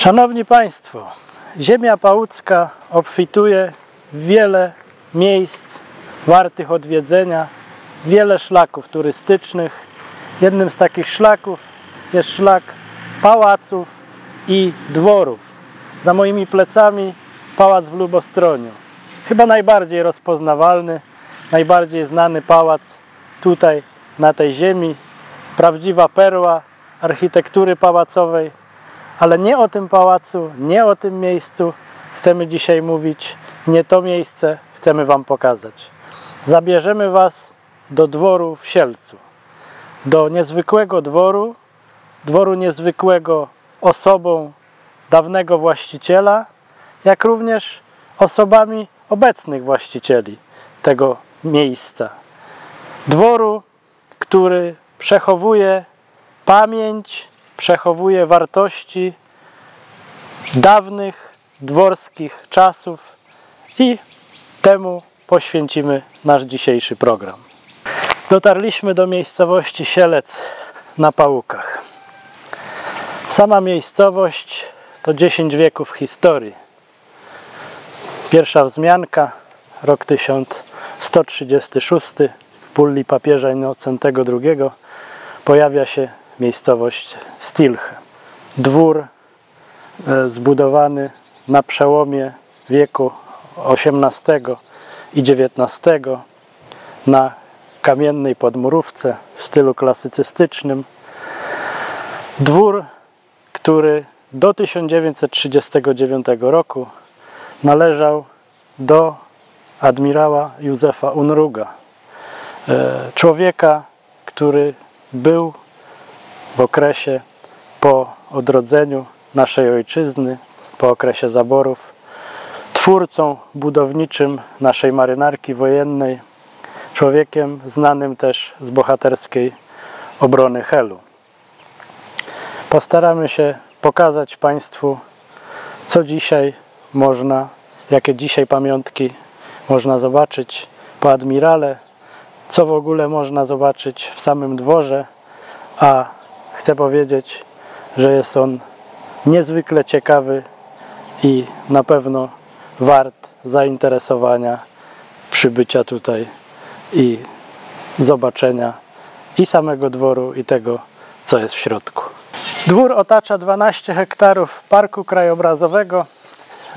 Szanowni Państwo, Ziemia Pałucka obfituje w wiele miejsc wartych odwiedzenia, wiele szlaków turystycznych. Jednym z takich szlaków jest szlak pałaców i dworów. Za moimi plecami pałac w Lubostroniu. Chyba najbardziej rozpoznawalny, najbardziej znany pałac tutaj, na tej ziemi. Prawdziwa perła architektury pałacowej. Ale nie o tym pałacu, nie o tym miejscu chcemy dzisiaj mówić. Nie to miejsce chcemy Wam pokazać. Zabierzemy Was do dworu w Sielcu. Do niezwykłego dworu, dworu niezwykłego osobą dawnego właściciela, jak również osobami obecnych właścicieli tego miejsca. Dworu, który przechowuje pamięć, przechowuje wartości dawnych dworskich czasów i temu poświęcimy nasz dzisiejszy program. Dotarliśmy do miejscowości Sielec na Pałukach. Sama miejscowość to 10 wieków historii. Pierwsza wzmianka, rok 1136, w bulli papieża Innocentego II pojawia się miejscowość Stilche. Dwór zbudowany na przełomie wieku XVIII i XIX na kamiennej podmurówce w stylu klasycystycznym. Dwór, który do 1939 roku należał do admirała Józefa Unruga. Człowieka, który był w okresie po odrodzeniu naszej ojczyzny, po okresie zaborów, twórcą budowniczym naszej marynarki wojennej, człowiekiem znanym też z bohaterskiej obrony Helu. Postaramy się pokazać Państwu, co dzisiaj można, jakie dzisiaj pamiątki można zobaczyć po admirale, co w ogóle można zobaczyć w samym dworze, a chcę powiedzieć, że jest on niezwykle ciekawy i na pewno wart zainteresowania, przybycia tutaj i zobaczenia i samego dworu, i tego, co jest w środku. Dwór otacza 12 hektarów parku krajobrazowego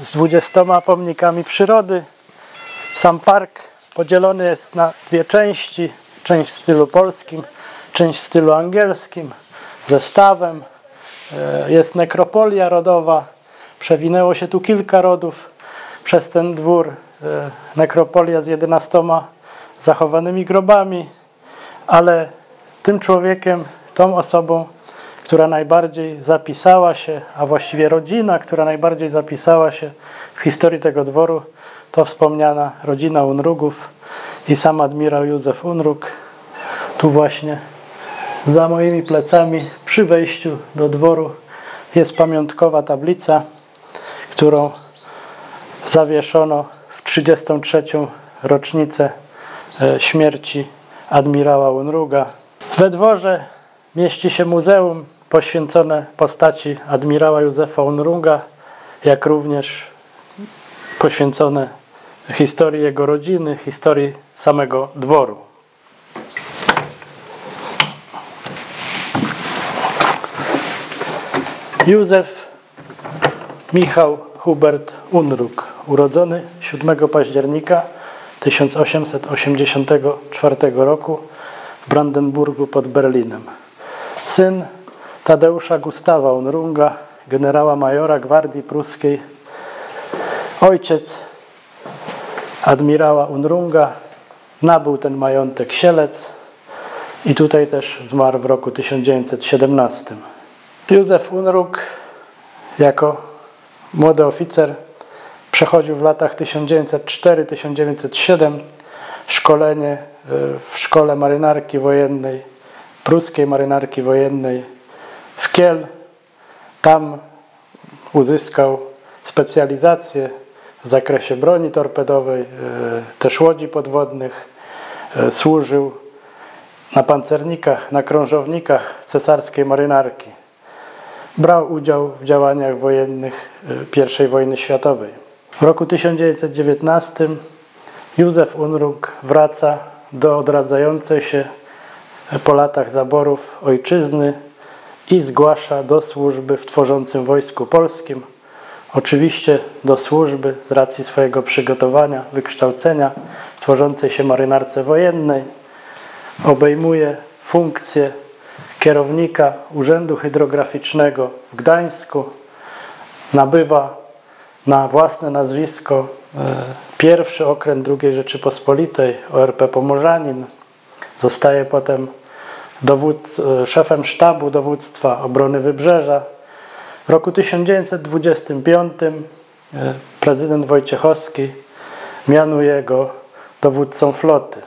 z 20 pomnikami przyrody. Sam park podzielony jest na dwie części. Część w stylu polskim, część w stylu angielskim. Ze stawem jest nekropolia rodowa. Przewinęło się tu kilka rodów przez ten dwór. Nekropolia z 11 zachowanymi grobami, ale tym człowiekiem, tą osobą, która najbardziej zapisała się, a właściwie rodzina, która najbardziej zapisała się w historii tego dworu, to wspomniana rodzina Unrugów i sam admirał Józef Unrug. Tu właśnie za moimi plecami przy wejściu do dworu jest pamiątkowa tablica, którą zawieszono w 33. rocznicę śmierci admirała Unruga. We dworze mieści się muzeum poświęcone postaci admirała Józefa Unruga, jak również poświęcone historii jego rodziny, historii samego dworu. Józef Michał Hubert Unrug, urodzony 7 października 1884 roku w Brandenburgu pod Berlinem. Syn Tadeusza Gustawa Unruga, generała majora Gwardii Pruskiej, ojciec admirała Unruga nabył ten majątek Sielec i tutaj też zmarł w roku 1917. Józef Unrug jako młody oficer przechodził w latach 1904-1907 szkolenie w Szkole Marynarki Wojennej, Pruskiej Marynarki Wojennej w Kiel. Tam uzyskał specjalizację w zakresie broni torpedowej, też łodzi podwodnych. Służył na pancernikach, na krążownikach cesarskiej marynarki. brał udział w działaniach wojennych I wojny światowej. W roku 1919 Józef Unrug wraca do odradzającej się po latach zaborów ojczyzny i zgłasza do służby w tworzącym Wojsku Polskim. Oczywiście do służby z racji swojego przygotowania, wykształcenia w tworzącej się marynarce wojennej. Obejmuje funkcję kierownika Urzędu Hydrograficznego w Gdańsku. Nabywa na własne nazwisko pierwszy okręt II Rzeczypospolitej, ORP Pomorzanin. Zostaje potem szefem sztabu dowództwa obrony Wybrzeża. W roku 1925 prezydent Wojciechowski mianuje go dowódcą floty.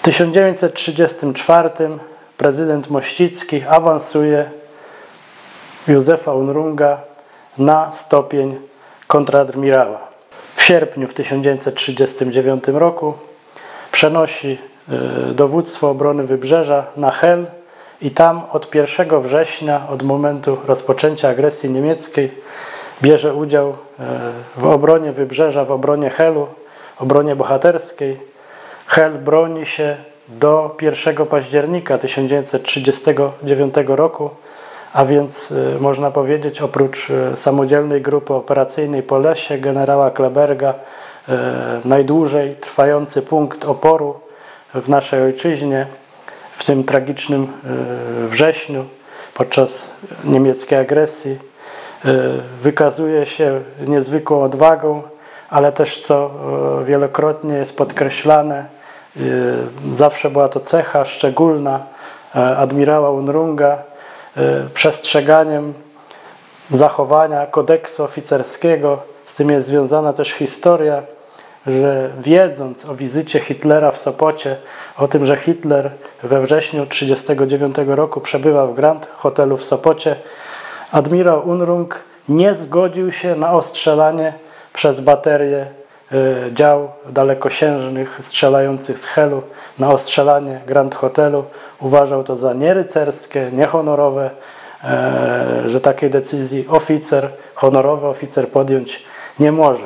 W 1934 prezydent Mościcki awansuje Józefa Unruga na stopień kontradmirała. W sierpniu 1939 roku przenosi dowództwo obrony Wybrzeża na Hel i tam od 1 września, od momentu rozpoczęcia agresji niemieckiej, bierze udział w obronie Wybrzeża, w obronie Helu, obronie bohaterskiej. Hel broni się do 1 października 1939 roku, a więc można powiedzieć, oprócz samodzielnej grupy operacyjnej po lesie generała Kleberga, najdłużej trwający punkt oporu w naszej ojczyźnie w tym tragicznym wrześniu podczas niemieckiej agresji. Wykazuje się niezwykłą odwagą, ale też, co wielokrotnie jest podkreślane, zawsze była to cecha szczególna admirała Unruga, przestrzeganiem zachowania kodeksu oficerskiego. Z tym jest związana też historia, że wiedząc o wizycie Hitlera w Sopocie, o tym, że Hitler we wrześniu 1939 roku przebywa w Grand Hotelu w Sopocie, admirał Unrug nie zgodził się na ostrzelanie przez baterię dział dalekosiężnych strzelających z Helu, na ostrzelanie Grand Hotelu. Uważał to za nierycerskie, niehonorowe, że takiej decyzji oficer, honorowy oficer podjąć nie może.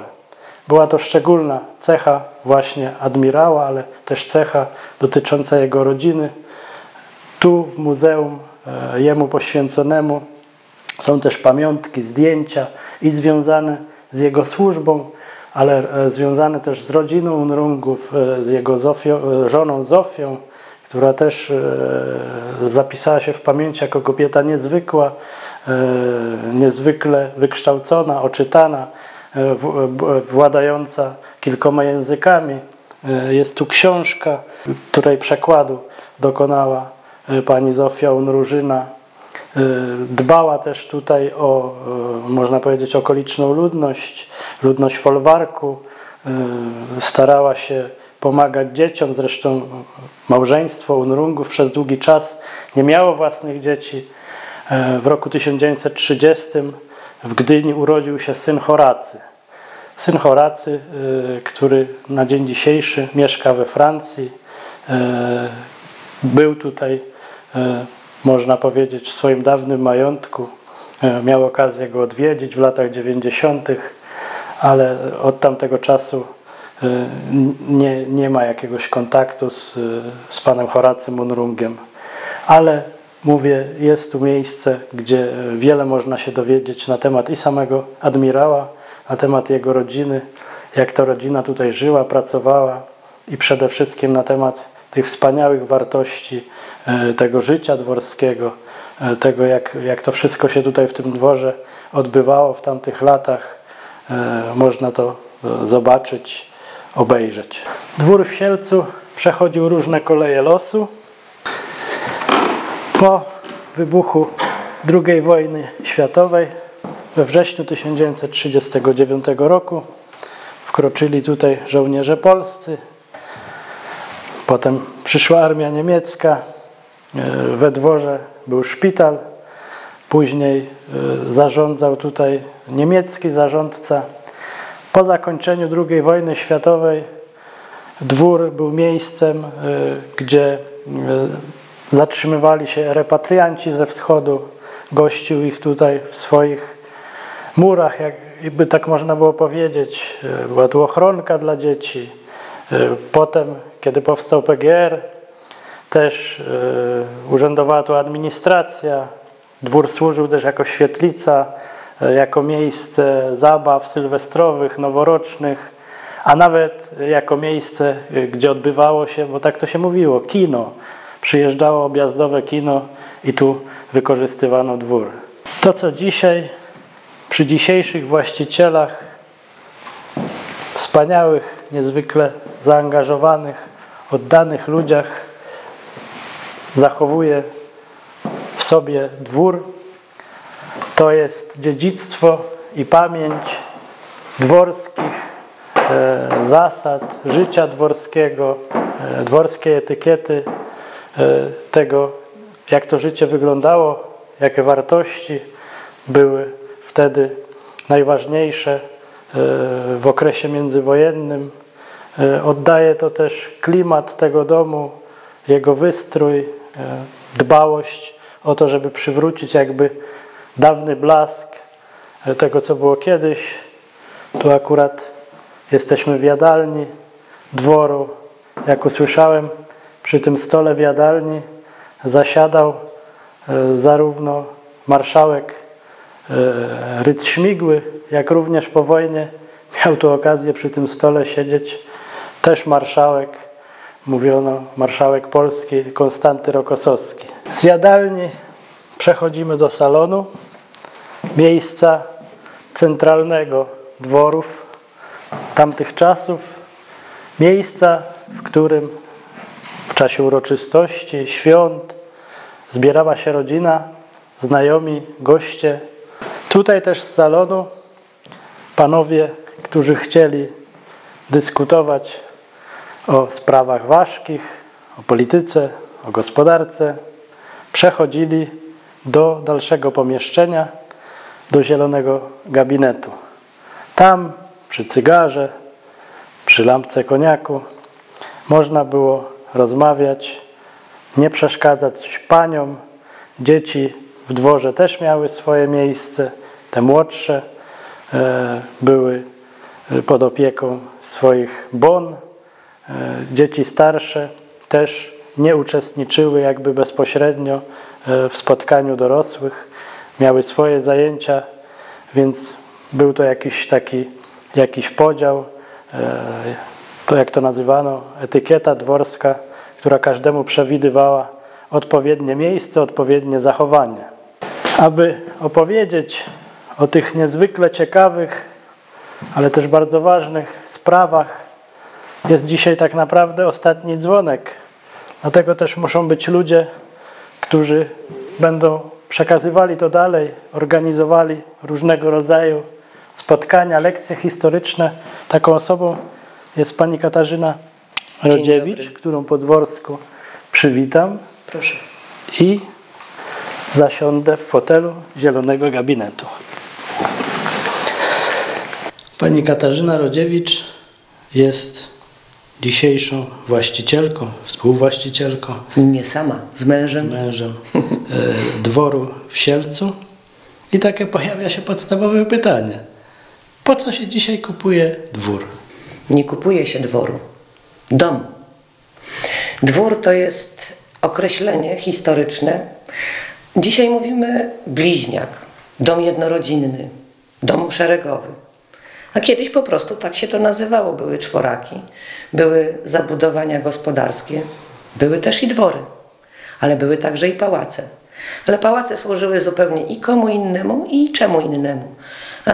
Była to szczególna cecha właśnie admirała, ale też cecha dotycząca jego rodziny. Tu w muzeum jemu poświęconemu są też pamiątki, zdjęcia i związane z jego służbą, ale związane też z rodziną Unrugów, z jego żoną Zofią, która też zapisała się w pamięci jako kobieta niezwykła, niezwykle wykształcona, oczytana, władająca kilkoma językami. Jest tu książka, której przekładu dokonała pani Zofia Unrużyna. Dbała też tutaj o, można powiedzieć, okoliczną ludność, ludność folwarku. Starała się pomagać dzieciom. Zresztą małżeństwo Unrugów przez długi czas nie miało własnych dzieci. W roku 1930 w Gdyni urodził się syn Horacy. Syn Horacy, który na dzień dzisiejszy mieszka we Francji. Był tutaj, można powiedzieć, w swoim dawnym majątku. Miał okazję go odwiedzić w latach 90., ale od tamtego czasu nie ma jakiegoś kontaktu z panem Horacym Unrugiem. Ale mówię, jest tu miejsce, gdzie wiele można się dowiedzieć na temat i samego admirała, na temat jego rodziny, jak ta rodzina tutaj żyła, pracowała i przede wszystkim na temat tych wspaniałych wartości tego życia dworskiego, tego jak to wszystko się tutaj w tym dworze odbywało w tamtych latach. Można to zobaczyć, obejrzeć. Dwór w Sielcu przechodził różne koleje losu. Po wybuchu II wojny światowej we wrześniu 1939 roku wkroczyli tutaj żołnierze polscy. Potem przyszła armia niemiecka, we dworze był szpital, później zarządzał tutaj niemiecki zarządca. Po zakończeniu II wojny światowej dwór był miejscem, gdzie zatrzymywali się repatrianci ze wschodu, gościł ich tutaj w swoich murach, jakby tak można było powiedzieć. Była tu ochronka dla dzieci. Potem, kiedy powstał PGR, też urzędowała tu administracja. Dwór służył też jako świetlica, jako miejsce zabaw sylwestrowych, noworocznych, a nawet jako miejsce, gdzie odbywało się, bo tak to się mówiło, kino. Przyjeżdżało objazdowe kino i tu wykorzystywano dwór. To, co dzisiaj, przy dzisiejszych właścicielach, wspaniałych, niezwykle zaangażowanych, oddanych ludziach, zachowuje w sobie dwór, to jest dziedzictwo i pamięć dworskich zasad, życia dworskiego, dworskiej etykiety, tego, jak to życie wyglądało, jakie wartości były wtedy najważniejsze w okresie międzywojennym. Oddaje to też klimat tego domu, jego wystrój, dbałość o to, żeby przywrócić jakby dawny blask tego, co było kiedyś. Tu akurat jesteśmy w jadalni dworu. Jak usłyszałem, przy tym stole w jadalni zasiadał zarówno marszałek Rydz-Śmigły, jak również po wojnie miał tu okazję przy tym stole siedzieć też marszałek, mówiono marszałek Polski, Konstanty Rokosowski. Z jadalni przechodzimy do salonu, miejsca centralnego dworów tamtych czasów, miejsca, w którym w czasie uroczystości, świąt zbierała się rodzina, znajomi, goście. Tutaj też z salonu panowie, którzy chcieli dyskutować o sprawach ważkich, o polityce, o gospodarce, przechodzili do dalszego pomieszczenia, do zielonego gabinetu. Tam przy cygarze, przy lampce koniaku można było rozmawiać, nie przeszkadzać paniom. Dzieci w dworze też miały swoje miejsce, te młodsze były pod opieką swoich bon. Dzieci starsze też nie uczestniczyły jakby bezpośrednio w spotkaniu dorosłych, miały swoje zajęcia, więc był to jakiś taki podział, to jak to nazywano, etykieta dworska, która każdemu przewidywała odpowiednie miejsce, odpowiednie zachowanie. Aby opowiedzieć o tych niezwykle ciekawych, ale też bardzo ważnych sprawach, jest dzisiaj tak naprawdę ostatni dzwonek. Dlatego też muszą być ludzie, którzy będą przekazywali to dalej, organizowali różnego rodzaju spotkania, lekcje historyczne. Taką osobą jest pani Katarzyna Rodziewicz, którą po dworsku przywitam. Proszę. I zasiądę w fotelu zielonego gabinetu. Pani Katarzyna Rodziewicz jest dzisiejszą właścicielką, współwłaścicielką. Nie sama, z mężem. Z mężem dworu w Sielcu. I takie pojawia się podstawowe pytanie. Po co się dzisiaj kupuje dwór? Nie kupuje się dworu. Dom. Dwór to jest określenie historyczne. Dzisiaj mówimy bliźniak, dom jednorodzinny, dom szeregowy. A kiedyś po prostu tak się to nazywało. Były czworaki, były zabudowania gospodarskie, były też i dwory, ale były także i pałace. Ale pałace służyły zupełnie i komu innemu, i czemu innemu. A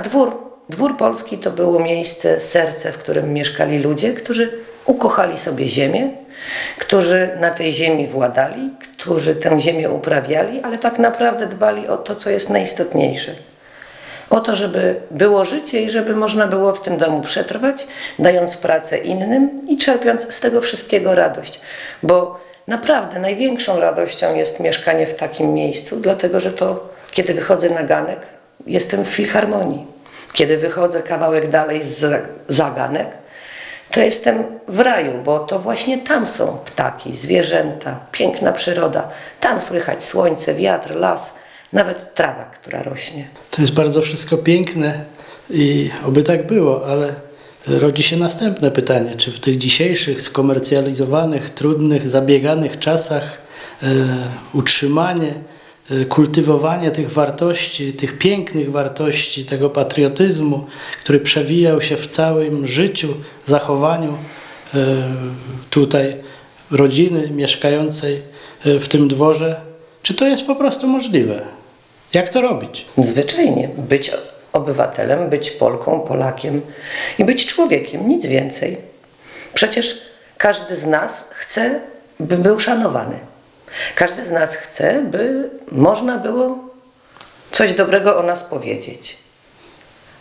dwór polski to było miejsce, serce, w którym mieszkali ludzie, którzy ukochali sobie ziemię, którzy na tej ziemi władali, którzy tę ziemię uprawiali, ale tak naprawdę dbali o to, co jest najistotniejsze. O to, żeby było życie i żeby można było w tym domu przetrwać, dając pracę innym i czerpiąc z tego wszystkiego radość. Bo naprawdę największą radością jest mieszkanie w takim miejscu, dlatego że to, kiedy wychodzę na ganek, jestem w filharmonii. Kiedy wychodzę kawałek dalej za ganek, to jestem w raju, bo to właśnie tam są ptaki, zwierzęta, piękna przyroda. Tam słychać słońce, wiatr, las. nawet trawa, która rośnie. To jest bardzo wszystko piękne i oby tak było, ale rodzi się następne pytanie, czy w tych dzisiejszych, skomercjalizowanych, trudnych, zabieganych czasach utrzymanie, kultywowanie tych wartości, tych pięknych wartości, tego patriotyzmu, który przewijał się w całym życiu, zachowaniu tutaj rodziny mieszkającej w tym dworze, czy to jest po prostu możliwe? Jak to robić? Zwyczajnie. Być obywatelem, być Polką, Polakiem i być człowiekiem, nic więcej. Przecież każdy z nas chce, by był szanowany. Każdy z nas chce, by można było coś dobrego o nas powiedzieć.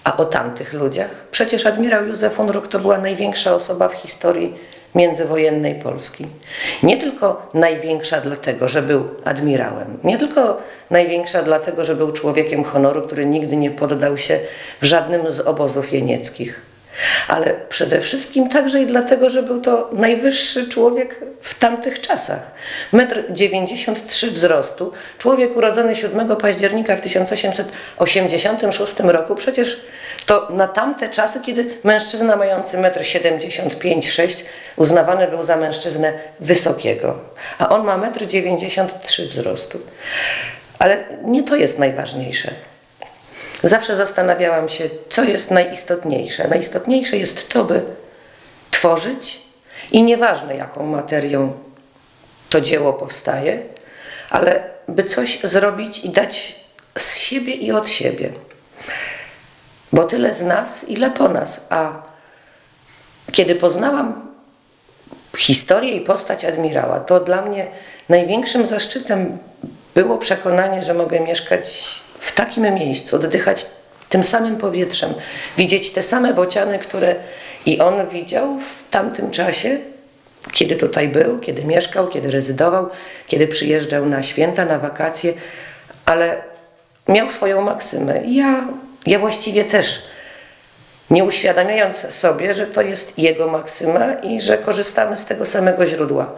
A o tamtych ludziach? Przecież admirał Józef Unrug to była największa osoba w historii międzywojennej Polski. Nie tylko największa dlatego, że był admirałem. Nie tylko największa dlatego, że był człowiekiem honoru, który nigdy nie poddał się w żadnym z obozów jenieckich. Ale przede wszystkim także i dlatego, że był to najwyższy człowiek w tamtych czasach. 1,93 m wzrostu, człowiek urodzony 7 października w 1886 roku, przecież to na tamte czasy, kiedy mężczyzna mający 1,75 m, 1,76 m uznawany był za mężczyznę wysokiego, a on ma 1,93 m wzrostu. Ale nie to jest najważniejsze. Zawsze zastanawiałam się, co jest najistotniejsze. Najistotniejsze jest to, by tworzyć i nieważne jaką materią to dzieło powstaje, ale by coś zrobić i dać z siebie i od siebie. Bo tyle z nas, ile po nas. A kiedy poznałam historię i postać admirała, to dla mnie największym zaszczytem było przekonanie, że mogę mieszkać w takim miejscu, oddychać tym samym powietrzem, widzieć te same bociany, które i on widział w tamtym czasie, kiedy tutaj był, kiedy mieszkał, kiedy rezydował, kiedy przyjeżdżał na święta, na wakacje, ale miał swoją maksymę. Ja właściwie też, nie uświadamiając sobie, że to jest jego maksyma i że korzystamy z tego samego źródła.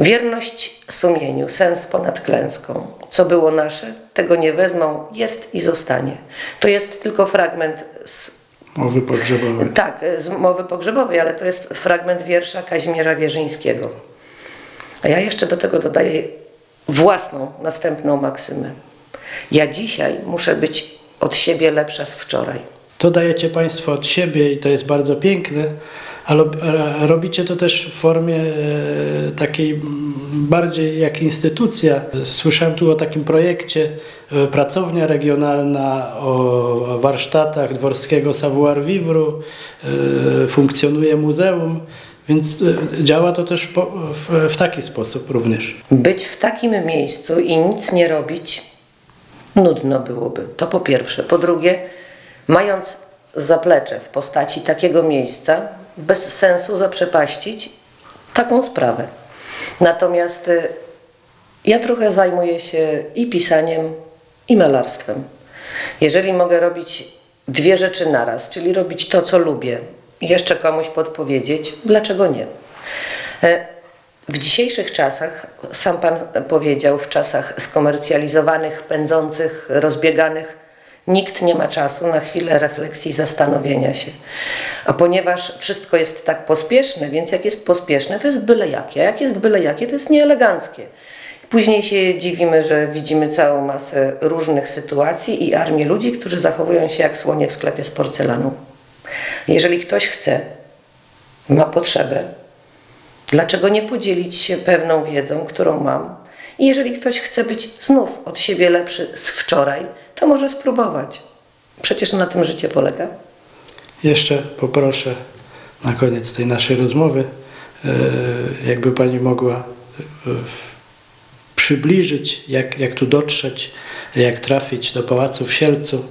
Wierność sumieniu, sens ponad klęską. Co było nasze, tego nie wezmą, jest i zostanie. To jest tylko fragment z Mowy pogrzebowej. Tak, z Mowy pogrzebowej, ale to jest fragment wiersza Kazimierza Wierzyńskiego. A ja jeszcze do tego dodaję własną, następną maksymę. Ja dzisiaj muszę być od siebie lepsza z wczoraj. To dajecie Państwo od siebie i to jest bardzo piękne. Ale robicie to też w formie takiej bardziej jak instytucja. Słyszałem tu o takim projekcie Pracownia Regionalna, o warsztatach dworskiego savoir-vivru, funkcjonuje muzeum, więc działa to też w taki sposób również. Być w takim miejscu i nic nie robić nudno byłoby, to po pierwsze. Po drugie, mając zaplecze w postaci takiego miejsca, bez sensu zaprzepaścić taką sprawę. Natomiast ja trochę zajmuję się i pisaniem, i malarstwem. Jeżeli mogę robić dwie rzeczy naraz, czyli robić to, co lubię, jeszcze komuś podpowiedzieć, dlaczego nie? W dzisiejszych czasach, sam Pan powiedział, w czasach skomercjalizowanych, pędzących, rozbieganych, nikt nie ma czasu na chwilę refleksji, zastanowienia się. A ponieważ wszystko jest tak pospieszne, więc jak jest pospieszne, to jest byle jakie. A jak jest byle jakie, to jest nieeleganckie. Później się dziwimy, że widzimy całą masę różnych sytuacji i armię ludzi, którzy zachowują się jak słonie w sklepie z porcelaną. Jeżeli ktoś chce, ma potrzebę, dlaczego nie podzielić się pewną wiedzą, którą mam? I jeżeli ktoś chce być znów od siebie lepszy z wczoraj, to może spróbować. Przecież na tym życie polega. Jeszcze poproszę na koniec tej naszej rozmowy, jakby Pani mogła przybliżyć, jak tu dotrzeć, jak trafić do pałacu w Sielcu,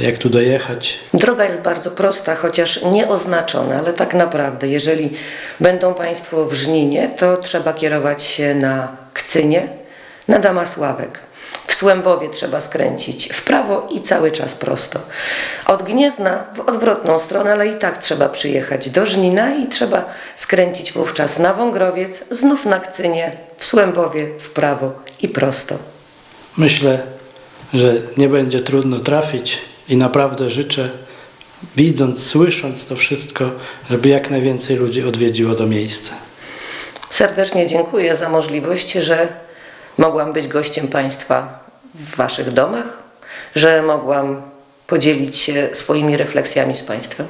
jak tu dojechać. Droga jest bardzo prosta, chociaż nieoznaczona, ale tak naprawdę, jeżeli będą Państwo w Żninie, to trzeba kierować się na Kcynie, na Damasławek. W Słębowie trzeba skręcić w prawo i cały czas prosto. Od Gniezna w odwrotną stronę, ale i tak trzeba przyjechać do Żnina i trzeba skręcić wówczas na Wągrowiec, znów na Kcynie, w Słębowie w prawo i prosto. Myślę, że nie będzie trudno trafić i naprawdę życzę, widząc, słysząc to wszystko, żeby jak najwięcej ludzi odwiedziło to miejsce. Serdecznie dziękuję za możliwość, że mogłam być gościem Państwa w Waszych domach, że mogłam podzielić się swoimi refleksjami z Państwem.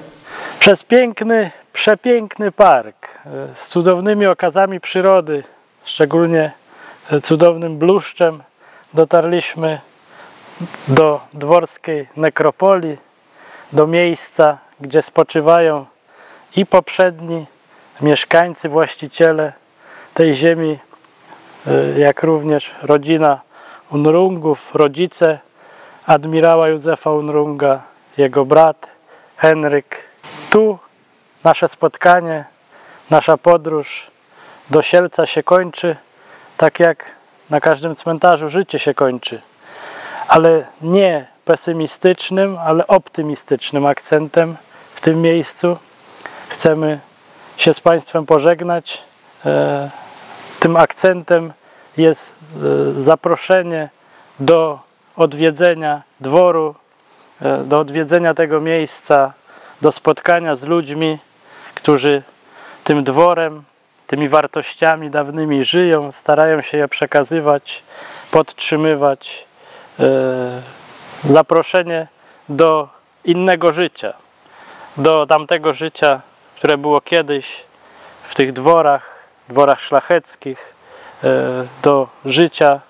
Przez piękny, przepiękny park z cudownymi okazami przyrody, szczególnie cudownym bluszczem, dotarliśmy do dworskiej nekropolii, do miejsca, gdzie spoczywają i poprzedni mieszkańcy, właściciele tej ziemi, jak również rodzina Unrungów, rodzice admirała Józefa Unrunga, jego brat Henryk. Tu nasze spotkanie, nasza podróż do Sielca się kończy, tak jak na każdym cmentarzu życie się kończy, ale nie pesymistycznym, ale optymistycznym akcentem w tym miejscu. Chcemy się z Państwem pożegnać. Tym akcentem jest zaproszenie do odwiedzenia dworu, do odwiedzenia tego miejsca, do spotkania z ludźmi, którzy tym dworem, tymi wartościami dawnymi żyją, starają się je przekazywać, podtrzymywać. Zaproszenie do innego życia, do tamtego życia, które było kiedyś w tych dworach, dworach szlacheckich, do życia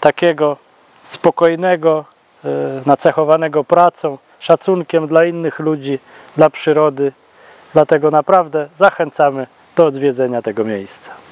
takiego spokojnego, nacechowanego pracą, szacunkiem dla innych ludzi, dla przyrody. Dlatego naprawdę zachęcamy do odwiedzenia tego miejsca.